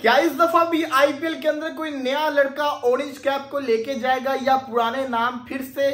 क्या इस दफा भी आईपीएल के अंदर कोई नया लड़का ऑरेंज कैप को लेके जाएगा या पुराने नाम फिर से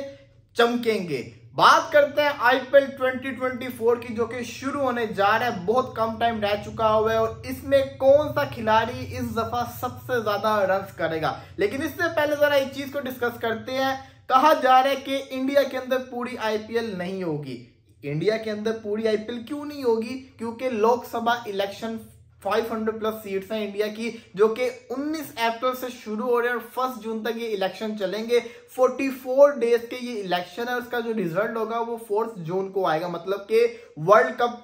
चमकेंगे? बात करते हैं आईपीएल 2024 की, जो कि शुरू होने जा रहा है। बहुत कम टाइम रह चुका हुआ है और इसमें कौन सा खिलाड़ी इस दफा सबसे ज्यादा रन करेगा। लेकिन इससे पहले जरा इस चीज को डिस्कस करते हैं। कहा जा रहा है कि इंडिया के अंदर पूरी आईपीएल नहीं होगी। इंडिया के अंदर पूरी आईपीएल क्यों नहीं होगी? क्योंकि लोकसभा इलेक्शन 500 प्लस सीट्स हैं इंडिया की, जो कि 19 अप्रैल से शुरू हो रहे हैं और 1 जून तक ये इलेक्शन चलेंगे। 44 डेज के ये इलेक्शन है, उसका जो रिजल्ट होगा वो 4 जून को आएगा। मतलब कि वर्ल्ड कप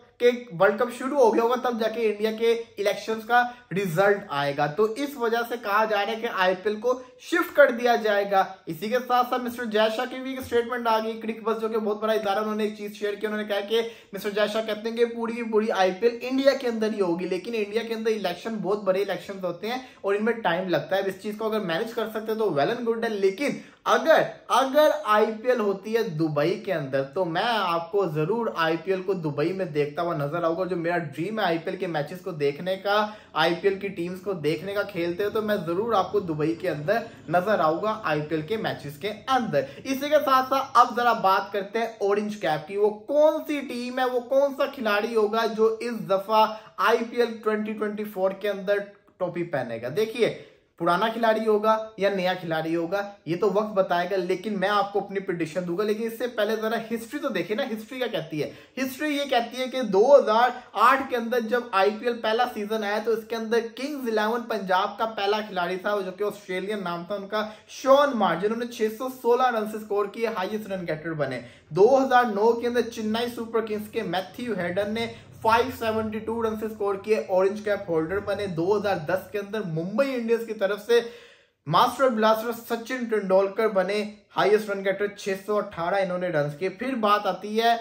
शुरू हो गया होगा, तब जाके इंडिया के इलेक्शंस का रिजल्ट आएगा। तो इस वजह से कहा जा रहा है कि आईपीएल को शिफ्ट कर दिया जाएगा। इसी के साथ साथ मिस्टर जयशाह की भी एक स्टेटमेंट आ गई। क्रिक बस, जो कि बहुत बड़ा इदारा, उन्होंने एक चीज शेयर की। उन्होंने कहा कि मिस्टर जयशाह कहते हैं कि पूरी की पूरी आईपीएल इंडिया के अंदर ही होगी, लेकिन इंडिया के अंदर इलेक्शन बहुत बड़े इलेक्शन होते हैं और इनमें टाइम लगता है। इस चीज को अगर मैनेज कर सकते हैं तो वेल एंड गुड है, लेकिन अगर आईपीएल होती है दुबई के अंदर तो मैं आपको जरूर आईपीएल को दुबई में देखता हुआ नजर आऊंगा। जो मेरा ड्रीम है आईपीएल के मैचेस को देखने का, आईपीएल की टीम्स को देखने का खेलते हैं, तो मैं जरूर आपको दुबई के अंदर नजर आऊंगा आईपीएल के मैचेस के अंदर। इसी के साथ साथ अब जरा बात करते हैं ऑरेंज कैप की। वो कौन सी टीम है, वो कौन सा खिलाड़ी होगा जो इस दफा आईपीएल 2024 के अंदर टोपी पहनेगा? देखिए, पुराना खिलाड़ी होगा या नया खिलाड़ी होगा ये तो वक्त बताएगा, लेकिन मैं आपको अपनी प्रेडिक्शन दूंगा। लेकिन इससे पहले जरा हिस्ट्री तो देखिए ना, हिस्ट्री क्या कहती है। हिस्ट्री ये कहती है कि 2008 के अंदर जब आईपीएल पहला सीजन आया तो इसके अंदर किंग्स 11 पंजाब का पहला खिलाड़ी था, जो कि ऑस्ट्रेलियन नाम था उनका, शॉन मार्श, जिन्होंने 616 रन स्कोर किए, हाईएस्ट रन गेटर बने। 2009 के अंदर चेन्नई सुपर किंग्स के मैथ्यू हेडन ने 572 रन से स्कोर किए, ऑरेंज कैप होल्डर बने। 2010 के अंदर मुंबई इंडियंस की तरफ से मास्टर ब्लास्टर सचिन तेंदुलकर बने, हाईएस्ट रन गेटर 618 इन्होंने रन किए। फिर बात आती है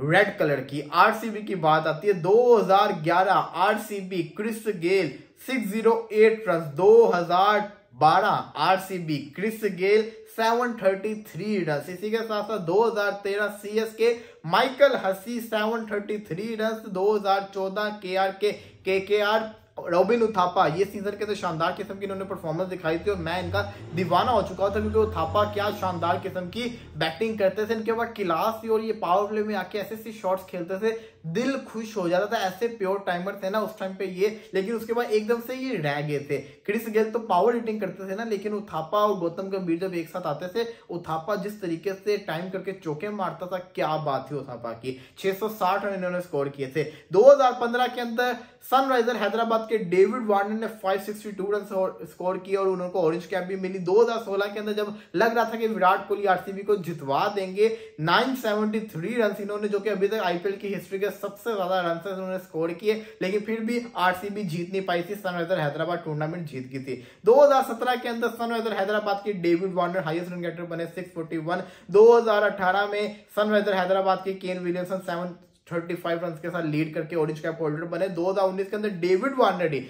रेड कलर की, आरसीबी की बात आती है। 2011 RCB Chris Gayle 608 run, 2012 RCB Chris Gayle 733 run. इसी के साथ साथ 2013 CSK Michael Hussey 733 run, 2014 KKR robin उथापा, ये सीजन के तो शानदार किस्म की इन्होंने परफॉर्मेंस दिखाई थी और मैं इनका दीवाना हो चुका था, क्योंकि उथापा क्या शानदार किस्म की बैटिंग करते थे, इनके पास क्लास थी और ये पावर प्ले में आके ऐसे ऐसे शॉट्स खेलते थे, दिल खुश हो जाता था। ऐसे प्योर टाइमर थे ना उस टाइम पे ये, लेकिन उसके बाद एकदम से ये रह गए थे। क्रिस गेल तो पावर हिटिंग करते थे ना, लेकिन उथापा और गौतम गंभीर जब एक साथ आते थे, उथापा जिस तरीके से टाइम करके चौके मारता था, क्या बात थी उथापा की। 660 रन इन्होंने स्कोर किए थे। 2015 के अंदर सनराइजर हैदराबाद के डेविड वार्नर ने 562 रन स्कोर किए और उनको ऑरेंज कैप भी मिली। 2016 के अंदर जब लग रहा था कि विराट कोहली आरसीबी को जितवा देंगे, 973 रन इन्होंने, जो कि अभी तक आईपीएल की हिस्ट्री के सबसे ज्यादा रन उन्होंने स्कोर किए, लेकिन फिर भी आरसीबी जीत नहीं पाई थी। सनराइजर हैदराबाद टूर्नामेंट जीत गई थी। 2017 के अंदर सनराइजर हैदराबाद के David Warner highest run getter बने 641। 2018 में सनराइजर हैदराबाद के केन विलियमसन 735 रन के साथ लीड करके ऑरेंज कैप होल्डर बने। 2019 के अंदर डेविड वार्नर ही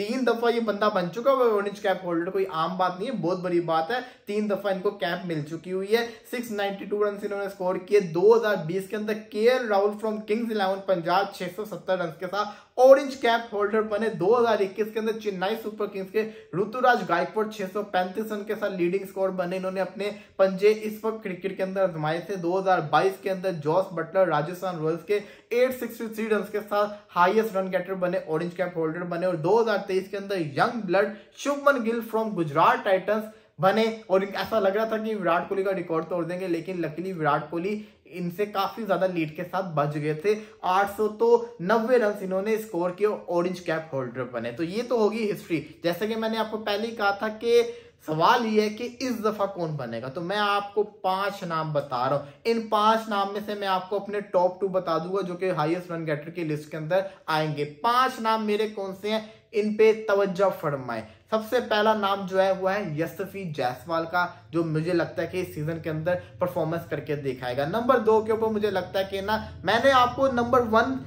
3 दफा ये बंदा बन चुका है ऑरेंज कैप होल्डर, कोई आम बात नहीं है, बहुत बड़ी बात है। 3 दफा इनको कैप मिल चुकी हुई है। 692 रन इन्होंने स्कोर किए। 2020 के अंदर KL Rahul from kings 11 Punjab 670 run के साथ ऑरेंज कैप होल्डर बने। 2021 के अंदर चेन्नई सुपर किंग्स के ऋतुराज गायकवाड़ 635 रन के साथ लीडिंग स्कोर बने, इन्होंने अपने पंजे इस वक्त क्रिकेट के अंदर आजमाए थे। 2022 के अंदर जॉस बटलर राजस्थान रॉयल्स के 863 रन के साथ हाईएस्ट रन गेटर बने, ऑरेंज कैप होल्डर बने। और 2023 के अंदर young blood Shubman Gill from Gujarat titans बने और ऐसा लग रहा था कि विराट कोहली का रिकॉर्ड तोड़ देंगे, लेकिन लकीली विराट कोहली इनसे काफी ज्यादा लीड के साथ बच गए थे। 890 रन इन्होंने स्कोर किए, ऑरेंज कैप होल्डर बने। तो ये तो होगी हिस्ट्री। जैसे कि मैंने आपको पहले ही कहा था कि सवाल ये है कि इस दफा कौन बनेगा, तो मैं आपको 5 नाम बता रहा हूं। इन 5 नाम में से मैं आपको अपने टॉप 2 बता दूंगा, जो कि हाईएस्ट रन गेटर की लिस्ट के अंदर आएंगे। 5 नाम मेरे कौन से हैं, इन पे तवज्जो फरमाएं। सबसे पहला नाम जो है वो है यशस्वी जायसवाल का, जो मुझे लगता है कि इस सीजन के अंदर परफॉर्मेंस करके दिखाएगा। नंबर 2 के ऊपर मुझे लगता है कि ना, मैंने आपको नंबर 1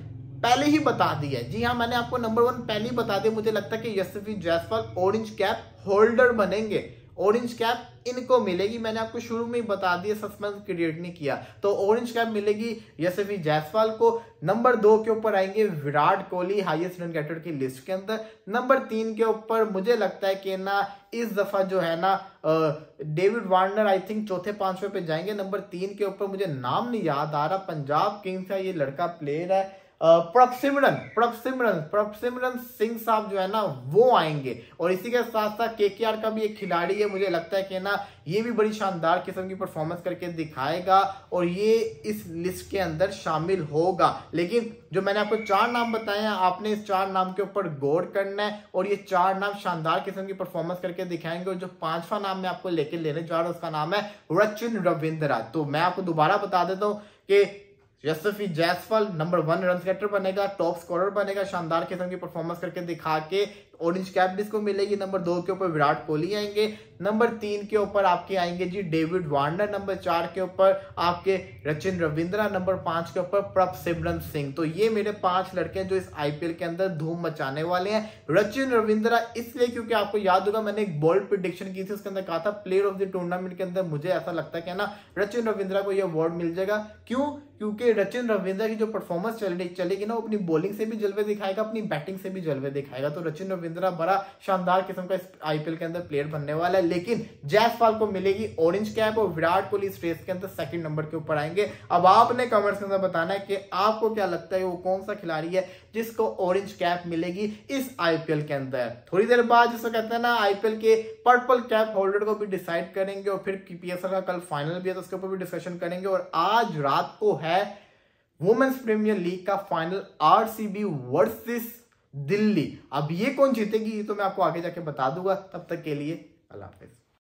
पहले ही बता दिया है। जी हाँ, मैंने आपको नंबर 1 पहले ही बता दिया। मुझे लगता है कि Yashasvi Jaiswal orange cap holder बनेंगे। ऑरेंज कैप इनको मिलेगी। मैंने आपको शुरू में ही बता दिया, सस्पेंस क्रिएट नहीं किया। तो ऑरेंज कैप मिलेगी यशस्वी जायसवाल को। नंबर 2 के ऊपर आएंगे Virat Kohli, highest run getter की लिस्ट के अंदर। नंबर 3 के ऊपर मुझे लगता है कि ना इस दफा जो है ना डेविड वार्नर आई थिंक चौथे पांचवे पे जाएंगे। नंबर 3 के ऊपर मुझे नाम नहीं याद आ रहा, पंजाब किंग्स का ये लड़का प्लेयर है प्रभसिमरन सिंह साहब जो है ना वो आएंगे। और इसी के साथ साथ केकेआर का भी एक खिलाड़ी है, मुझे लगता है कि ना ये भी बड़ी शानदार किस्म की परफॉर्मेंस करके दिखाएगा और ये इस लिस्ट के अंदर शामिल होगा। लेकिन जो मैंने आपको 4 नाम बताए हैं, आपने इस 4 नाम के ऊपर गौर करना है और ये 4 नाम शानदार किस्म की परफॉर्मेंस करके दिखाएंगे। और जो 5वां नाम मैं आपको लेके लेने जा रहा हूँ उसका नाम है रचिन रविंद्रा। तो मैं आपको दोबारा बता देता हूँ कि Yashasvi Jaiswal number 1 run getter बनेगा, टॉप स्कोरर बनेगा, शानदार किस्म की परफॉर्मेंस करके दिखा के ऑरेंज कैप भी इसको मिलेगी। नंबर 2 के ऊपर विराट कोहली आएंगे। नंबर 3 के ऊपर आपके आएंगे जी डेविड वार्नर, नंबर 4 के ऊपर आपके रचिन रविंद्रा, नंबर 5 के ऊपर प्रभसिमरन सिंह। तो ये मेरे 5 लड़के हैं जो इस आईपीएल के अंदर धूम मचाने वाले हैं। रचिन रविंद्रा इसलिए क्योंकि आपको याद होगा मैंने एक बोल्ड प्रेडिक्शन की थी, उसके अंदर कहा था प्लेयर ऑफ द टूर्नामेंट के अंदर मुझे ऐसा लगता है कि ना रचिन रविंद्रा को यह अवार्ड मिल जाएगा। क्यों? क्योंकि रचिन रविंद्रा की जो परफॉर्मेंस चलेगी ना, अपनी बॉलिंग से भी जलवे दिखाएगा, अपनी बैटिंग से भी जलवे दिखाएगा। तो रचिन रविंद्रा बड़ा शानदार किस्म का आईपीएल के अंदर प्लेयर बनने वाला है। लेकिन जायसवाल को मिलेगी ऑरेंज कैप और विराट कोहली इस रेस के अंदर सेकंड नंबर के ऊपर आएंगे। अब आपने कमेंट्स में बताना है कि आपको क्या लगता है वो कौन सा खिलाड़ी है जिसको ऑरेंज कैप मिलेगी इस आईपीएल के अंदर। थोड़ी देर बाद जिसको कहते हैं ना आईपीएल के पर्पल कैप होल्डर को भी डिसाइड करेंगे और फिर पीएसएल का कल फाइनल भी है तो उसके ऊपर भी डिस्कशन करेंगे। और आज रात को है वुमेन्स प्रीमियर लीग का फाइनल, आरसीबी वर्सेस दिल्ली। अब ये कौन जीतेगी ये तो मैं आपको आगे जाके बता दूंगा। तब तक के लिए अल्लाह हाफिज।